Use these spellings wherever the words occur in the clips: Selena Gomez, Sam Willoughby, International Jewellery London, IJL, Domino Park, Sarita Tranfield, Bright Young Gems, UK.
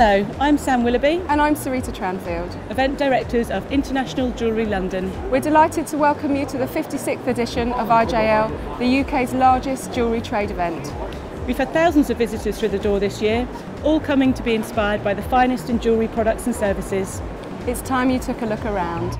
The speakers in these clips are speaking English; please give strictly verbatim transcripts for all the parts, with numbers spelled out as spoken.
Hello, I'm Sam Willoughby and I'm Sarita Tranfield, Event Directors of International Jewellery London. We're delighted to welcome you to the fifty-sixth edition of I J L, the U K's largest jewellery trade event. We've had thousands of visitors through the door this year, all coming to be inspired by the finest in jewellery products and services. It's time you took a look around.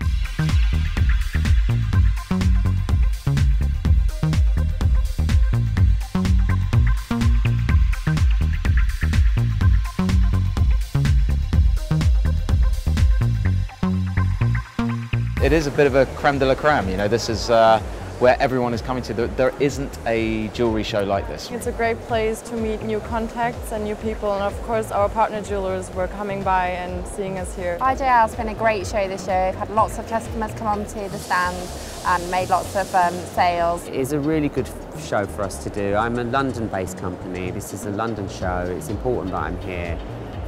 It is a bit of a creme de la creme, you know, this is uh, where everyone is coming to. There, there isn't a jewellery show like this. It's a great place to meet new contacts and new people, and of course our partner jewellers were coming by and seeing us here. I J L has been a great show this year. We've had lots of customers come onto the stand and made lots of um, sales. It is a really good show for us to do. I'm a London-based company. This is a London show. It's important that I'm here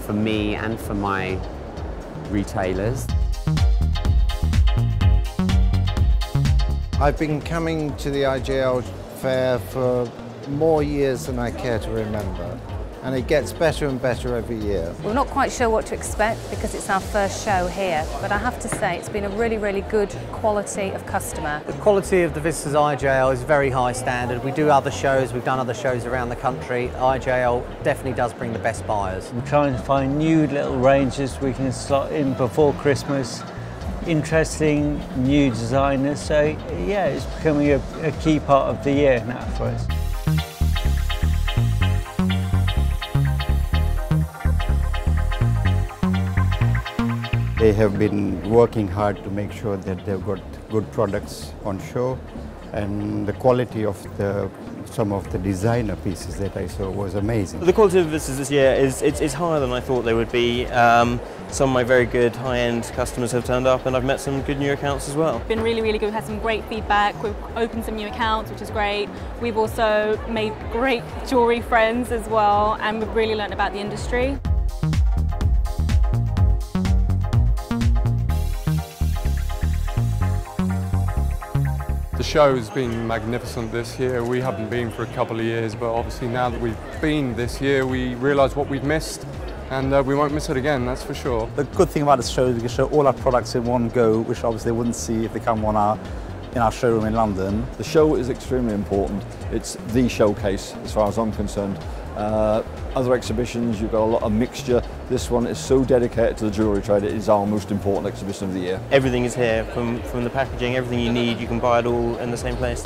for me and for my retailers. I've been coming to the I J L fair for more years than I care to remember, and it gets better and better every year. We're not quite sure what to expect because it's our first show here, but I have to say it's been a really, really good quality of customer. The quality of the visitors I J L is very high standard. We do other shows, we've done other shows around the country. I J L definitely does bring the best buyers. We're trying to find new little ranges we can slot in before Christmas. Interesting new designers, so yeah, it's becoming a, a key part of the year now for us. They have been working hard to make sure that they've got good products on show, and the quality of the some of the designer pieces that I saw was amazing. The quality of visitors this year is it's, it's higher than I thought they would be. Um, some of my very good high-end customers have turned up, and I've met some good new accounts as well. It's been really, really good. We've had some great feedback. We've opened some new accounts, which is great. We've also made great jewellery friends as well, and we've really learned about the industry. The show's been magnificent this year. We haven't been for a couple of years, but obviously now that we've been this year, we realise what we've missed, and uh, we won't miss it again, that's for sure. The good thing about this show is we can show all our products in one go, which obviously they wouldn't see if they come one hour in our showroom in London. The show is extremely important. It's the showcase, as far as I'm concerned. Uh, other exhibitions, you've got a lot of mixture. This one is so dedicated to the jewellery trade, it is our most important exhibition of the year. Everything is here, from, from the packaging, everything you need, you can buy it all in the same place.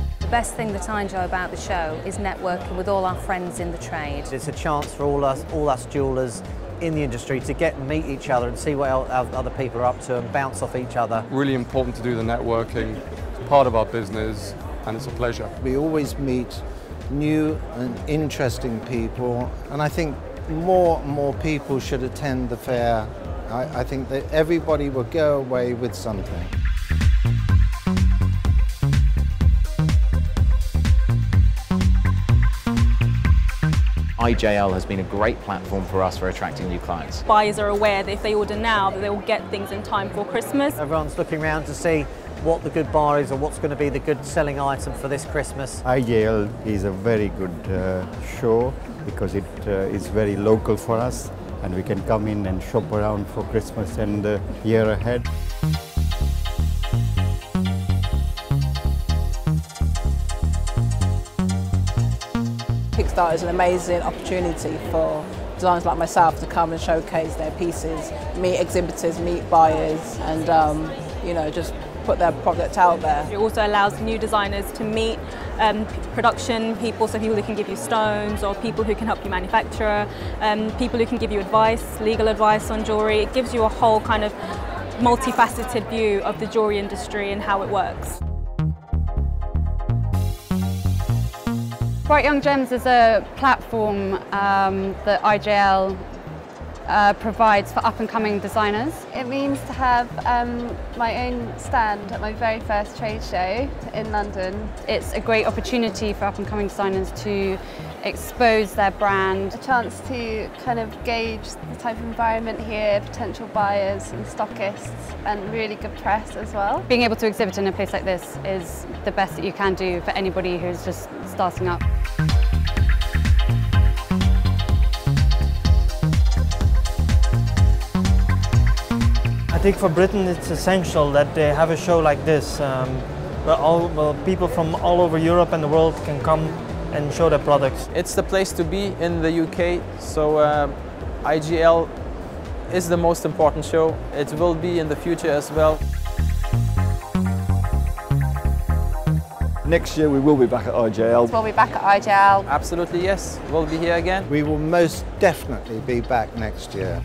The best thing that I enjoy about the show is networking with all our friends in the trade. It's a chance for all us, all us jewellers in the industry to get and meet each other and see what other people are up to and bounce off each other. Really important to do the networking. It's part of our business and it's a pleasure. We always meet new and interesting people, and I think more and more people should attend the fair. I, I think that everybody will go away with something. I J L has been a great platform for us for attracting new clients. Buyers are aware that if they order now, that they will get things in time for Christmas. Everyone's looking around to see what the good buy is or what's going to be the good selling item for this Christmas. I J L is a very good uh, show because it uh, is very local for us, and we can come in and shop around for Christmas and the year ahead. Kickstart is an amazing opportunity for designers like myself to come and showcase their pieces, meet exhibitors, meet buyers, and um, you know, just put their product out there. It also allows new designers to meet um, production people, so people who can give you stones or people who can help you manufacture, um, people who can give you advice, legal advice on jewellery. It gives you a whole kind of multifaceted view of the jewellery industry and how it works. Bright Young Gems is a platform um, that I J L uh, provides for up-and-coming designers. It means to have um, my own stand at my very first trade show in London. It's a great opportunity for up-and-coming designers to expose their brand. A chance to kind of gauge the type of environment here, potential buyers and stockists, and really good press as well. Being able to exhibit in a place like this is the best that you can do for anybody who's just starting up. I think for Britain it's essential that they have a show like this um, where all well, people from all over Europe and the world can come and show their products. It's the place to be in the U K, so uh, I G L is the most important show. It will be in the future as well. Next year we will be back at I G L. We'll be back at I G L. Absolutely yes, we'll be here again. We will most definitely be back next year.